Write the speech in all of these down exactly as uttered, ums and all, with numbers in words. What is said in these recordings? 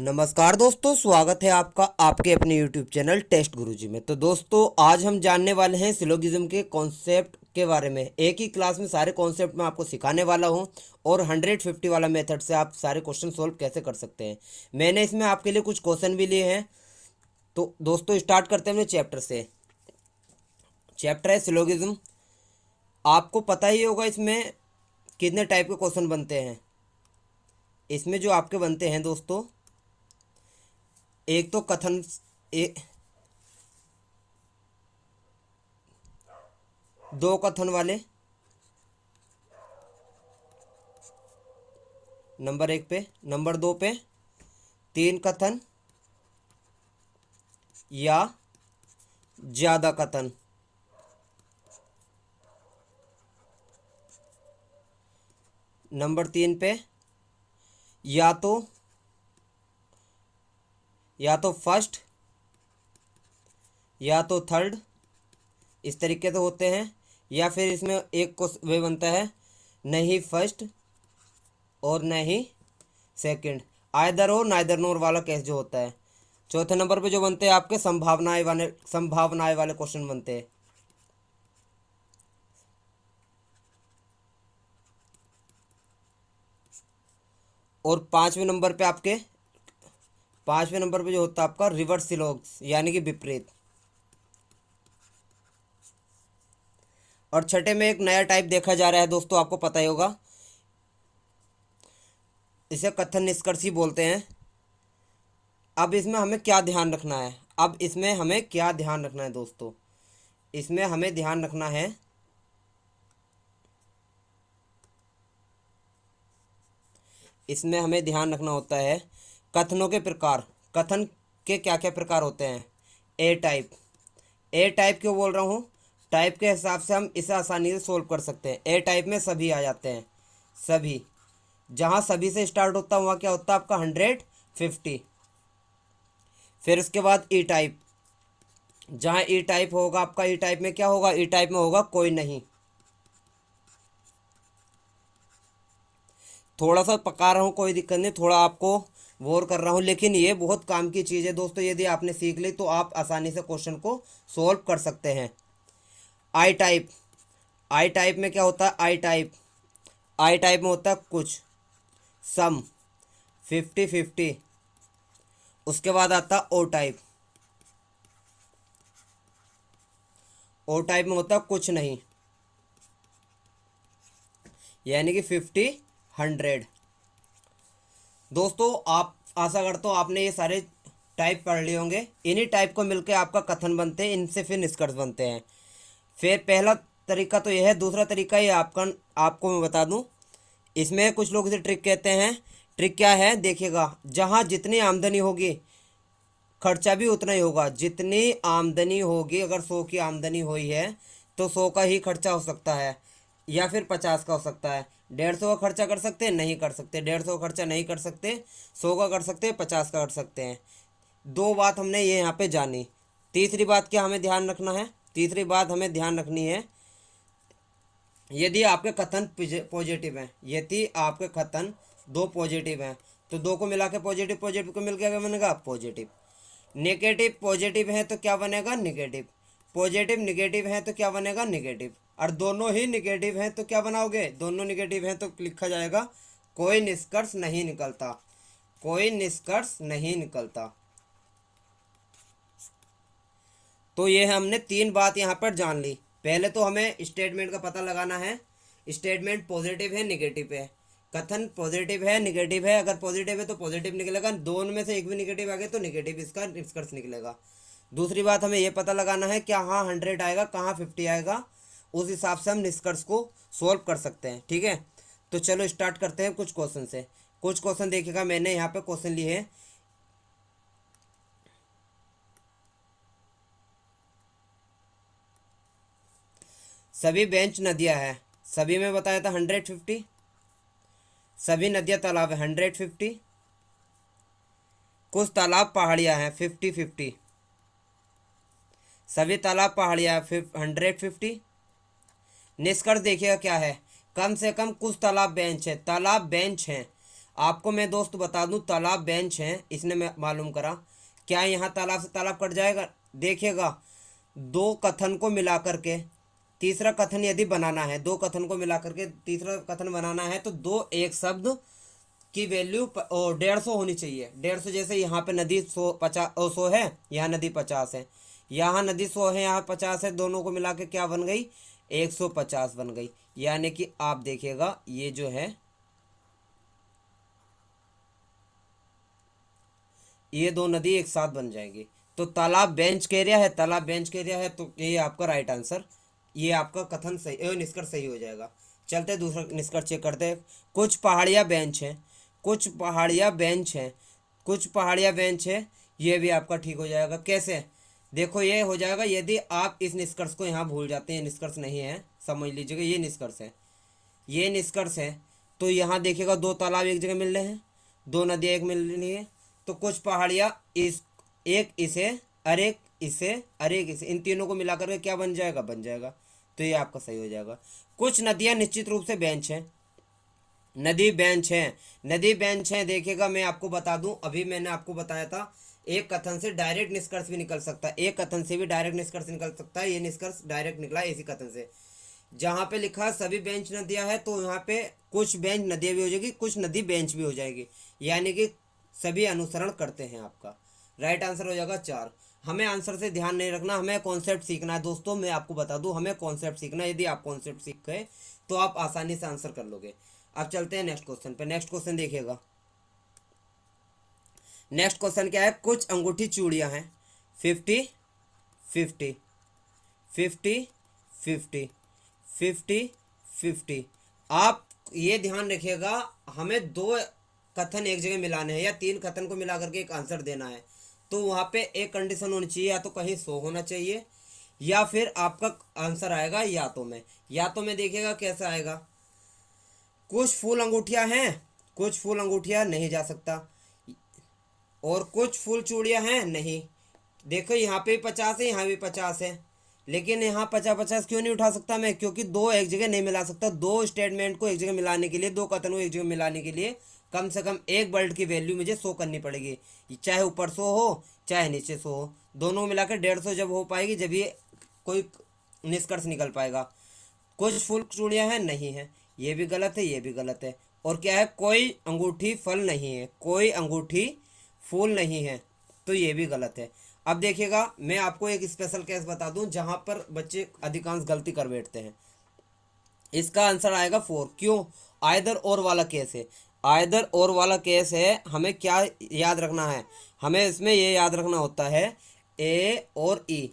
नमस्कार दोस्तों, स्वागत है आपका आपके अपने YouTube चैनल टेस्ट गुरुजी में। तो दोस्तों आज हम जानने वाले हैं सिलोगिज्म के कॉन्सेप्ट के बारे में। एक ही क्लास में सारे कॉन्सेप्ट मैं आपको सिखाने वाला हूं और एक सौ पचास वाला मेथड से आप सारे क्वेश्चन सॉल्व कैसे कर सकते हैं। मैंने इसमें आपके लिए कुछ क्वेश्चन भी लिए हैं। तो दोस्तों स्टार्ट करते हैं अपने चैप्टर से। चैप्टर है सिलोगिज्म। आपको पता ही होगा इसमें कितने टाइप के क्वेश्चन बनते हैं। इसमें जो आपके बनते हैं दोस्तों, एक तो कथन ए, दो कथन वाले नंबर एक पे, नंबर दो पे तीन कथन या ज्यादा कथन। नंबर तीन पे या तो या तो फर्स्ट या तो थर्ड, इस तरीके से तो होते हैं। या फिर इसमें एक को वे बनता है नहीं फर्स्ट और नहीं सेकंड, आइदर और नाइदर नोर वाला केस जो होता है। चौथे नंबर पे जो बनते हैं आपके संभावनाएं वाले संभावनाएं वाले क्वेश्चन बनते हैं। और पांचवें नंबर पे आपके पांचवें नंबर पे जो होता है आपका रिवर्स सिलोग्स यानी कि विपरीत। और छठे में एक नया टाइप देखा जा रहा है दोस्तों, आपको पता ही होगा, इसे कथन निष्कर्ष ही बोलते हैं। अब इसमें हमें क्या ध्यान रखना है अब इसमें हमें क्या ध्यान रखना है दोस्तों इसमें हमें ध्यान रखना है इसमें हमें ध्यान रखना होता है कथनों के प्रकार। कथन के क्या क्या प्रकार होते हैं। ए टाइप ए टाइप क्यों बोल रहा हूँ, टाइप के हिसाब से हम इसे आसानी से सोल्व कर सकते हैं। ए टाइप में सभी आ जाते हैं। सभी जहाँ सभी से स्टार्ट होता है वहाँ क्या होता है आपका एक सौ पचास। फिर उसके बाद ई टाइप, जहाँ ई टाइप होगा आपका ई टाइप में क्या होगा, ई टाइप में होगा कोई नहीं। थोड़ा सा पका रहा हूँ, कोई दिक्कत नहीं, थोड़ा आपको वोर कर रहा हूँ, लेकिन ये बहुत काम की चीज़ है दोस्तों। यदि आपने सीख ली तो आप आसानी से क्वेश्चन को सॉल्व कर सकते हैं। आई टाइप आई टाइप में क्या होता है, आई टाइप आई टाइप में होता है कुछ सम फिफ्टी फिफ्टी। उसके बाद आता ओ टाइप ओ टाइप में होता कुछ नहीं यानी कि फिफ्टी हंड्रेड। दोस्तों आप आशा करता हूँ आपने ये सारे टाइप पढ़ लिए होंगे। इन्हीं टाइप को मिलकर आपका कथन बनते हैं, इनसे फिर निष्कर्ष बनते हैं। फिर पहला तरीका तो यह है। दूसरा तरीका ये आपका आपको मैं बता दूं, इसमें कुछ लोग इसे ट्रिक कहते हैं। ट्रिक क्या है देखिएगा, जहाँ जितनी आमदनी होगी खर्चा भी उतना ही होगा। जितनी आमदनी होगी, अगर सौ की आमदनी हुई है तो सौ का ही खर्चा हो सकता है या फिर पचास का हो सकता है। डेढ़ सौ का खर्चा कर सकते हैं, नहीं कर सकते। डेढ़ सौ का खर्चा नहीं कर सकते, सौ का कर सकते हैं, पचास का कर सकते हैं। दो बात हमने ये यहाँ पे जानी। तीसरी बात क्या हमें ध्यान रखना है तीसरी बात हमें ध्यान रखनी है यदि आपके कथन पॉजिटिव हैं, यदि आपके कथन दो पॉजिटिव हैं तो दो को मिला के पॉजिटिव पॉजिटिव को मिल के क्या बनेगा पॉजिटिव। निगेटिव पॉजिटिव है तो क्या बनेगा निगेटिव। पॉजिटिव निगेटिव है तो क्या बनेगा निगेटिव। और दोनों ही निगेटिव हैं तो क्या बनाओगे, दोनों निगेटिव हैं तो लिखा जाएगा कोई निष्कर्ष नहीं निकलता कोई निष्कर्ष नहीं निकलता। तो ये हमने तीन बात यहाँ पर जान ली। पहले तो हमें स्टेटमेंट का पता लगाना है, स्टेटमेंट पॉजिटिव है निगेटिव है, कथन पॉजिटिव है निगेटिव है। अगर पॉजिटिव है तो पॉजिटिव निकलेगा, दोनों में से एक भी निगेटिव आ गया तो निगेटिव इसका निष्कर्ष निकलेगा। दूसरी बात हमें यह पता लगाना है कि हाँ हंड्रेड आएगा कहाँ फिफ्टी आएगा, उस हिसाब से हम निष्कर्ष को सॉल्व कर सकते हैं। ठीक है, तो चलो स्टार्ट करते हैं कुछ क्वेश्चन से। कुछ क्वेश्चन देखिएगा, मैंने यहाँ पे क्वेश्चन लिए हैं। सभी बेंच नदियाँ हैं, सभी में बताया था एक सौ पचास। सभी नदियाँ तालाब है एक सौ पचास। कुछ तालाब पहाड़ियाँ हैं फिफ्टी फिफ्टी। सभी तालाब पहाड़ियाँ हंड्रेड फिफ्टी। निष्कर्ष देखिएगा क्या है, कम से कम कुछ तालाब बेंच है तालाब बेंच हैं। आपको मैं दोस्त बता दूं तालाब बेंच हैं, इसने मैं मालूम करा। क्या यहाँ तालाब से तालाब कट जाएगा? देखिएगा, दो कथन को मिलाकर के तीसरा कथन यदि बनाना है, दो कथन को मिलाकर के तीसरा कथन बनाना है तो दो एक शब्द की वैल्यू और डेढ़ सौ होनी चाहिए। डेढ़ सौ, जैसे यहाँ पे नदी सौ पचास और सौ है, यहाँ नदी पचास है, यहाँ नदी सौ है, यहाँ पचास है, दोनों को मिला के क्या बन गई? एक सौ पचास बन गई। यानी कि आप देखिएगा ये जो है ये दो नदी एक साथ बन जाएगी। तो तालाब बेंच के एरिया है, तालाब बेंच के एरिया है तो ये आपका राइट आंसर, ये आपका कथन सही, निष्कर्ष सही हो जाएगा। चलते दूसरा निष्कर्ष चेक करते हैं। कुछ पहाड़िया बेंच हैं, कुछ पहाड़िया बेंच हैं, कुछ पहाड़िया बेंच है, ये भी आपका ठीक हो जाएगा। कैसे? देखो ये हो जाएगा, यदि आप इस निष्कर्ष को यहाँ भूल जाते हैं, निष्कर्ष नहीं है, समझ लीजिएगा ये निष्कर्ष है, ये निष्कर्ष है। तो यहाँ देखिएगा दो तालाब एक जगह मिल रहे हैं, दो नदियाँ एक मिल रही है, तो कुछ पहाड़िया इस एक इसे और एक इसे और एक इसे, इन तीनों को मिलाकर के क्या बन जाएगा? बन जाएगा। तो ये आपका सही हो जाएगा। कुछ नदियां निश्चित रूप से बेंच हैं, नदी बेंच हैं, नदी बेंच हैं। देखिएगा मैं आपको बता दूं, अभी मैंने आपको बताया था एक कथन से डायरेक्ट निष्कर्ष भी निकल सकता है, एक कथन से भी डायरेक्ट निष्कर्ष निकल सकता है। ये निष्कर्ष डायरेक्ट निकला इसी कथन से। जहाँ पे लिखा सभी बेंच नदियाँ है तो यहाँ पे कुछ बेंच नदियाँ भी हो जाएगी, कुछ नदी बेंच भी हो जाएगी, यानी कि सभी अनुसरण करते हैं। आपका राइट आंसर हो जाएगा चार। हमें आंसर से ध्यान नहीं रखना, हमें कॉन्सेप्ट सीखना है। दोस्तों मैं आपको बता दूं, हमें कॉन्सेप्ट सीखना है। यदि आप कॉन्सेप्ट सीख गए तो आप आसानी से आंसर कर लोगे। अब चलते हैं नेक्स्ट क्वेश्चन पे। नेक्स्ट क्वेश्चन देखिएगा, नेक्स्ट क्वेश्चन क्या है? कुछ अंगूठी चूड़ियाँ हैं, fifty fifty fifty fifty fifty fifty. आप ये ध्यान रखिएगा, हमें दो कथन एक जगह मिलाने हैं या तीन कथन को मिला करके एक आंसर देना है, तो वहाँ पे एक कंडीशन होनी चाहिए, या तो कहीं सो होना चाहिए या फिर आपका आंसर आएगा या तो में, या तो में देखिएगा कैसा आएगा। कुछ फूल अंगूठियाँ हैं, कुछ फूल अंगूठियाँ नहीं जा सकता, और कुछ फूल चूड़ियाँ हैं नहीं। देखो यहाँ पे भी पचास है, यहाँ भी पचास है, लेकिन यहाँ पचास पचास क्यों नहीं उठा सकता मैं? क्योंकि दो एक जगह नहीं मिला सकता। दो स्टेटमेंट को एक जगह मिलाने के लिए, दो कथन को एक जगह मिलाने के लिए कम से कम एक वर्ड की वैल्यू मुझे सौ करनी पड़ेगी, चाहे ऊपर सौ हो चाहे नीचे सौ हो, दोनों मिलाकर डेढ़ सौ जब हो पाएगी, जब ये कोई निष्कर्ष निकल पाएगा। कुछ फूल चूड़ियाँ हैं नहीं है, ये भी गलत है, ये भी गलत है। और क्या है? कोई अंगूठी फल नहीं है, कोई अंगूठी फूल नहीं है, तो ये भी गलत है। अब देखिएगा मैं आपको एक स्पेशल केस बता दूं जहाँ पर बच्चे अधिकांश गलती कर बैठते हैं। इसका आंसर आएगा फोर। क्यों? आयदर और वाला केस है, आयदर और वाला केस है। हमें क्या याद रखना है? हमें इसमें ये याद रखना होता है ए और ई,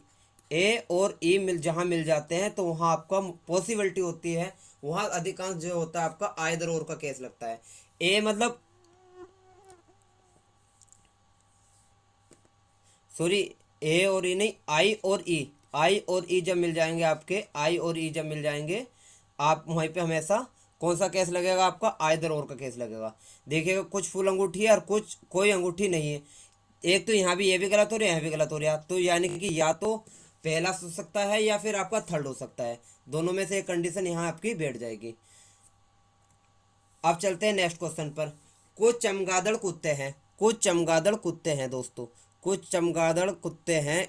ए और ई मिल जहाँ मिल जाते हैं तो वहाँ आपका पॉसिबिलिटी होती है, वहाँ अधिकांश जो होता है आपका आयदर और का केस लगता है। ए मतलब सॉरी ए और ई नहीं, आई और ई, आई और ई जब मिल जाएंगे आपके, आई और ई जब मिल जाएंगे आप वहीं पे हमेशा कौन सा केस लगेगा? आपका आयदर और का केस लगेगा। देखिएगा कुछ फूल अंगूठी है और कुछ कोई अंगूठी नहीं है, एक तो यहाँ भी ये भी गलत हो रहा है, यहाँ भी गलत हो रहा है, तो यानी कि या तो पहला हो सकता है या फिर आपका थर्ड हो सकता है, दोनों में से एक कंडीशन यहाँ आपकी बैठ जाएगी। अब चलते हैं नेक्स्ट क्वेश्चन पर। कुछ चमगादड़ कुत्ते हैं, कुछ चमगादड़ कुत्ते हैं दोस्तों, कुछ चमगादड़ कुत्ते हैं,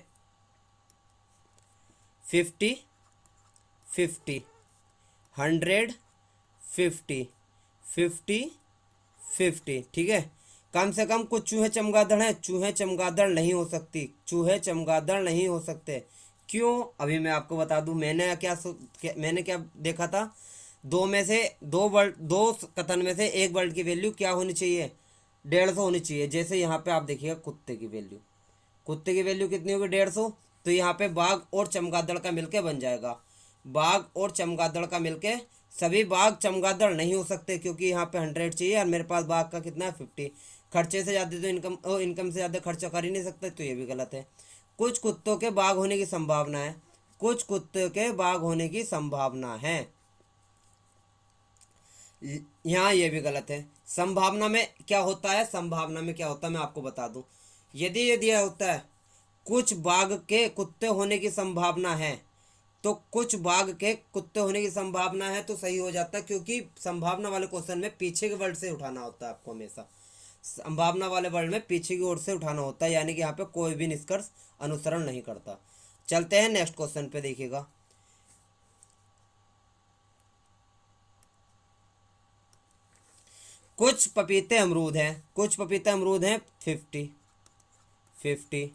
fifty fifty hundred fifty fifty fifty, ठीक है। कम से कम कुछ चूहे चमगादड़ हैं, चूहे चमगादड़ नहीं हो सकती, चूहे चमगादड़ नहीं हो सकते। क्यों? अभी मैं आपको बता दूं, मैंने क्या, क्या मैंने क्या देखा था, दो में से दो वर्ड, दो कथन में से एक वर्ड की वैल्यू क्या होनी चाहिए? डेढ़ सौ होनी चाहिए। जैसे यहाँ पे आप देखिएगा कुत्ते की वैल्यू, कुत्ते की वैल्यू कितनी होगी? डेढ़ सौ। तो यहाँ पे बाघ और चमगादड़ का मिलके बन जाएगा, बाघ और चमगादड़ का मिलके, सभी बाघ चमगादड़ नहीं हो सकते क्योंकि यहाँ पे हंड्रेड चाहिए और मेरे पास बाघ का कितना है? फिफ्टी। खर्चे से ज़्यादा तो इनकम, ओ, इनकम से ज़्यादा खर्चा कर ही नहीं सकते, तो ये भी गलत है। कुछ कुत्तों के बाघ होने की संभावना है, कुछ कुत्तों के बाघ होने की संभावना है, यहाँ ये भी गलत है। संभावना में क्या होता है? संभावना में क्या होता है मैं आपको बता दूँ। यदि ये दिया होता है कुछ बाघ के कुत्ते होने की संभावना है तो कुछ भाग के कुत्ते होने की संभावना है तो सही हो जाता है, क्योंकि संभावना वाले क्वेश्चन में पीछे के वर्ड से उठाना होता है आपको, हमेशा संभावना वाले वर्ड में पीछे की ओर से उठाना होता है, यानी कि यहाँ पे कोई भी निष्कर्ष अनुसरण नहीं करता। चलते हैं नेक्स्ट क्वेश्चन पे, देखिएगा कुछ पपीते अमरूद हैं, कुछ पपीते अमरूद हैं फिफ्टी फिफ्टी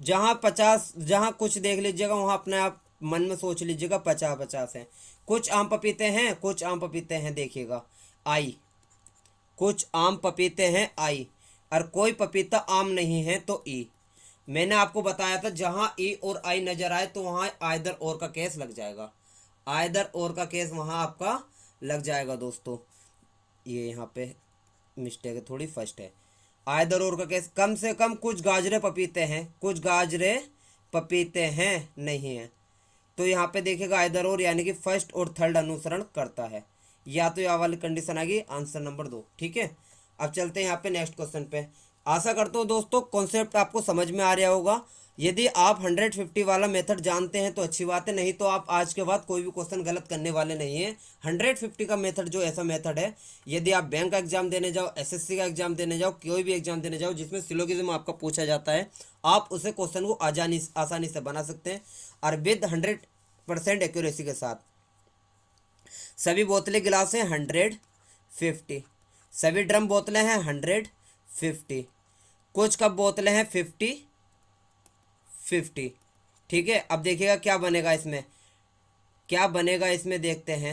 जहाँ पचास, जहाँ कुछ देख लीजिएगा वहाँ अपने आप मन में सोच लीजिएगा पचास पचास हैं। कुछ आम पपीते हैं, कुछ आम पपीते हैं देखिएगा आई, कुछ आम पपीते हैं आई, और कोई पपीता आम नहीं है तो ई। मैंने आपको बताया था जहाँ ई और आई नज़र आए तो वहाँ आइदर और का केस लग जाएगा, आइदर और का केस वहाँ आपका लग जाएगा दोस्तों। ये यहाँ पे मिस्टेक है थोड़ी, फर्स्ट है आइदर और का केस। कम से कम कुछ गाजरे पपीते हैं, कुछ गाजरे पपीते हैं नहीं हैं, तो यहाँ पे देखिएगा आइदर और यानी कि फर्स्ट और थर्ड अनुसरण करता है, या तो यह वाली कंडीशन आ गई आंसर नंबर दो। ठीक है, अब चलते हैं यहाँ पे नेक्स्ट क्वेश्चन पे। आशा करता हूँ दोस्तों कॉन्सेप्ट आपको समझ में आ रहा होगा। यदि आप एक सौ पचास वाला मेथड जानते हैं तो अच्छी बात है, नहीं तो आप आज के बाद कोई भी क्वेश्चन गलत करने वाले नहीं हैं। एक सौ पचास का मेथड जो ऐसा मेथड है, यदि आप बैंक का एग्जाम देने जाओ, एसएससी का एग्जाम देने जाओ, कोई भी एग्जाम देने जाओ जिसमें सिलोगिज्म आपका पूछा जाता है, आप उसे क्वेश्चन को आसानी आसानी से बना सकते हैं और विद हंड्रेड परसेंट एक्यूरेसी के साथ। सभी बोतलें गिलास हैं हंड्रेड फिफ्टी, सभी ड्रम बोतलें हैं हंड्रेड फिफ्टी, कुछ कप बोतलें हैं फिफ्टी फिफ्टी। ठीक है, अब देखिएगा क्या बनेगा इसमें, क्या बनेगा इसमें देखते हैं।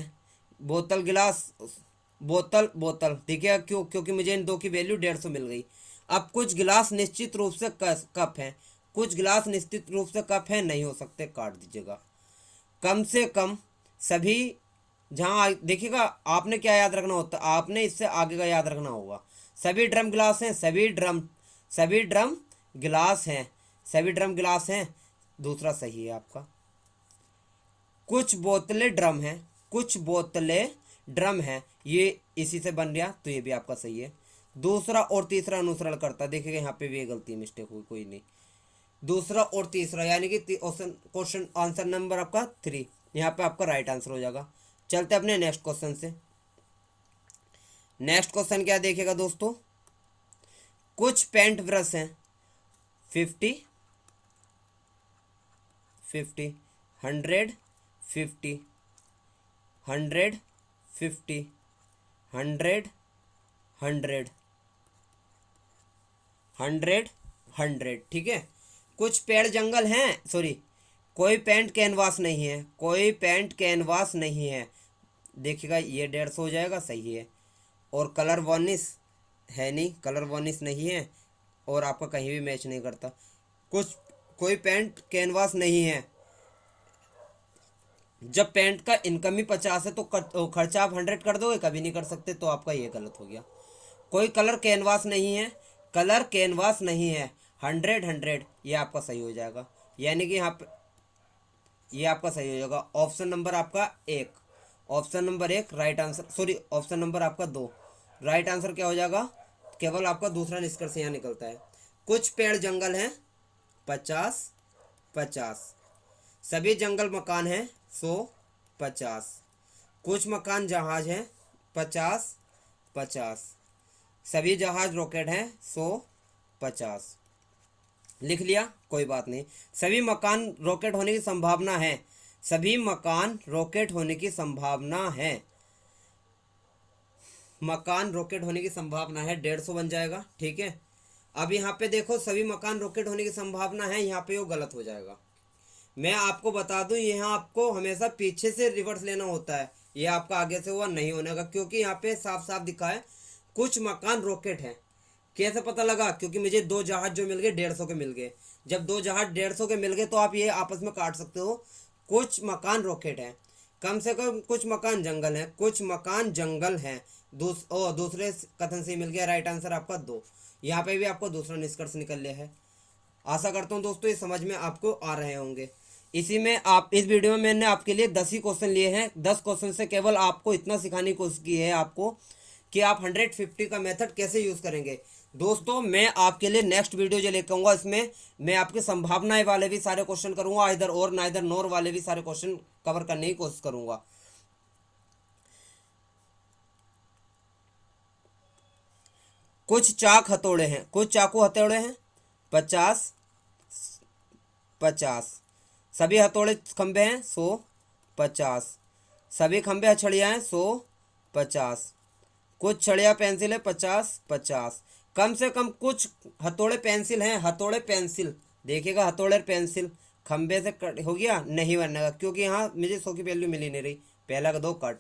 बोतल गिलास बोतल बोतल देखिएगा, क्यों, क्योंकि मुझे इन दो की वैल्यू डेढ़ सौ मिल गई। अब कुछ गिलास निश्चित रूप से कप हैं, कुछ गिलास निश्चित रूप से कप हैं, नहीं हो सकते काट दीजिएगा। कम से कम सभी, जहाँ देखिएगा आपने क्या याद रखना होता, आपने इससे आगे का याद रखना होगा। सभी ड्रम गिलास हैं, सभी ड्रम सभी ड्रम गिलास हैं, सभी ड्रम गिलास हैं, दूसरा सही है आपका। कुछ बोतलें ड्रम हैं, कुछ बोतलें ड्रम हैं, ये इसी से बन गया तो ये भी आपका सही है। दूसरा और तीसरा अनुसरण करता, देखिएगा यहाँ पे भी गलती मिस्टेक हुई, कोई नहीं। दूसरा और तीसरा यानी कि क्वेश्चन आंसर नंबर आपका थ्री यहाँ पे आपका राइट आंसर हो जाएगा। चलते अपने नेक्स्ट क्वेश्चन से। नेक्स्ट क्वेश्चन क्या देखिएगा दोस्तों, कुछ पेंट ब्रश हैं fifty fifty hundred fifty hundred fifty hundred hundred hundred hundred. ठीक है, कुछ पेड़ जंगल हैं, सॉरी कोई पेंट कैनवास नहीं है, कोई पेंट कैनवास नहीं है, देखिएगा ये डेढ़ सौ हो जाएगा, सही है। और कलर वार्निश है नहीं, कलर वार्निश नहीं है और आपका कहीं भी मैच नहीं करता। कुछ कोई पेंट कैनवास नहीं है, जब पेंट का इनकम ही पचास है तो खर्चा आप हंड्रेड कर दोगे, कभी नहीं कर सकते, तो आपका ये गलत हो गया। कोई कलर कैनवास नहीं है, कलर कैनवास नहीं है, हंड्रेड हंड्रेड ये आपका सही हो जाएगा, यानी कि यहाँ पे ये आपका सही हो जाएगा। ऑप्शन नंबर आपका एक, ऑप्शन नंबर एक right answer, sorry option number आपका दो राइट आंसर क्या हो जाएगा, केवल आपका दूसरा निष्कर्ष यहाँ निकलता है। कुछ पेड़ जंगल हैं पचास पचास, सभी जंगल मकान हैं सौ पचास, कुछ मकान जहाज हैं पचास पचास, सभी जहाज रॉकेट हैं सौ पचास। लिख लिया कोई बात नहीं, सभी मकान रॉकेट होने की संभावना है, सभी मकान रॉकेट होने की संभावना है, मकान रॉकेट होने की संभावना है, डेढ़ सौ बन जाएगा। ठीक है, अब यहाँ पे देखो सभी मकान रॉकेट होने की संभावना है, यहाँ पे वो गलत हो जाएगा। मैं आपको बता दूं यहाँ आपको हमेशा पीछे से रिवर्स लेना होता है, ये आपका आगे से हुआ नहीं होने का, क्योंकि यहाँ पे साफ साफ दिखा है कुछ मकान रॉकेट हैं। कैसे पता लगा, क्योंकि मुझे दो जहाज जो मिल गए डेढ़ सौ के मिल गए, जब दो जहाज डेढ़ सौ के मिल गए तो आप ये आपस में काट सकते हो। कुछ मकान रॉकेट हैं, कम से कम कुछ मकान जंगल हैं, कुछ मकान जंगल हैं, दूस, ओ, दूसरे कथन से मिल गया राइट आंसर आपका दो, यहाँ पे भी आपको दूसरा निष्कर्ष निकल लिया है। आशा करता हूँ दोस्तों ये समझ में आपको आ रहे होंगे। इसी में आप इस वीडियो में मैंने आपके लिए दस ही क्वेश्चन लिए हैं, दस क्वेश्चन से केवल आपको इतना सिखाने की कोशिश की है आपको कि आप हंड्रेड फिफ्टी का मेथड कैसे यूज़ करेंगे। दोस्तों मैं आपके लिए नेक्स्ट वीडियो जो लेकर आऊँगा इसमें मैं आपके संभावनाएं वाले भी सारे क्वेश्चन करूँगा, इधर और ना इधर नोर वाले भी सारे क्वेश्चन कवर करने की कोशिश करूँगा। कुछ चाक हथौड़े हैं, कुछ चाकू हथौड़े हैं, पचास पचास सभी हथौड़े खंभे हैं, सौ पचास सभी खंभे हथौड़ियाँ हैं, सौ पचास कुछ छड़िया पेंसिल है, पचास पचास कम से कम कुछ हथौड़े पेंसिल हैं, हथौड़े पेंसिल देखिएगा, हथौड़े पेंसिल खंबे से कट हो गया नहीं बनने का क्योंकि यहाँ मुझे सौ की वैल्यू मिली नहीं रही, पहला का दो कट।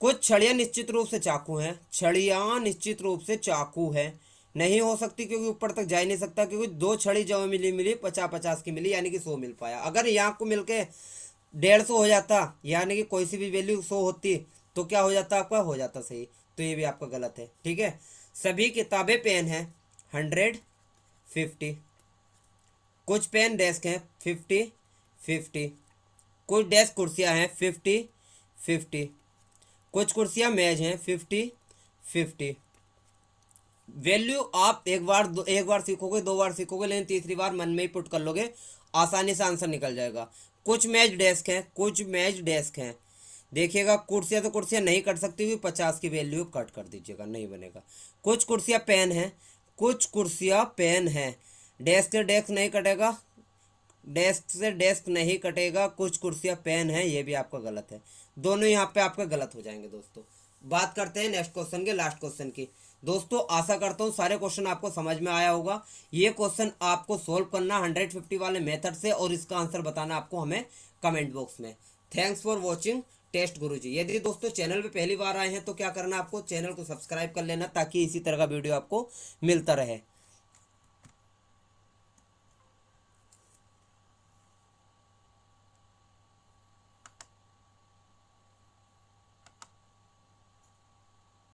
कुछ छड़ियाँ निश्चित रूप से चाकू हैं, छड़ियाँ निश्चित रूप से चाकू है नहीं हो सकती क्योंकि ऊपर तक जा ही नहीं सकता, क्योंकि दो छड़ी जब मिली मिली पचास पचास की मिली यानी कि सौ मिल पाया। अगर यहाँ को मिल के डेढ़ सौ हो जाता यानी कि कोई सी भी वैल्यू सौ होती तो क्या हो जाता आपका, हो जाता सही, तो ये भी आपका गलत है। ठीक है, सभी किताबें पेन हैं, हंड्रेड फिफ्टी कुछ पेन डेस्क हैं, फिफ्टी फिफ्टी कुछ डेस्क कुर्सियां हैं, फिफ्टी फिफ्टी कुछ कुर्सियां मेज हैं, फिफ्टी फिफ्टी वैल्यू आप एक बार दो एक बार सीखोगे, दो बार सीखोगे, लेकिन तीसरी बार मन में ही पुट कर लोगे, आसानी से आंसर निकल जाएगा। कुछ मेज डेस्क हैं, कुछ मेज डेस्क हैं, देखिएगा कुर्सियाँ तो कुर्सियाँ नहीं कट सकती हुई, पचास की वैल्यू कट कर दीजिएगा, नहीं बनेगा। कुछ कुर्सियाँ पेन हैं, कुछ कुर्सियाँ पेन हैं, डेस्क से डेस्क नहीं कटेगा, डेस्क से डेस्क नहीं कटेगा, कुछ कुर्सियाँ पेन हैं, ये भी आपका गलत है, दोनों यहाँ पे आपका गलत हो जाएंगे। दोस्तों बात करते हैं नेक्स्ट क्वेश्चन के, लास्ट क्वेश्चन की। दोस्तों आशा करता हूँ सारे क्वेश्चन आपको समझ में आया होगा। ये क्वेश्चन आपको सोल्व करना एक सौ पचास वाले मेथड से और इसका आंसर बताना आपको हमें कमेंट बॉक्स में। Thanks for watching test Guru ji. यदि दोस्तों चैनल पे पहली बार आए हैं तो क्या करना, आपको चैनल को सब्सक्राइब कर लेना ताकि इसी तरह का वीडियो आपको मिलता रहे।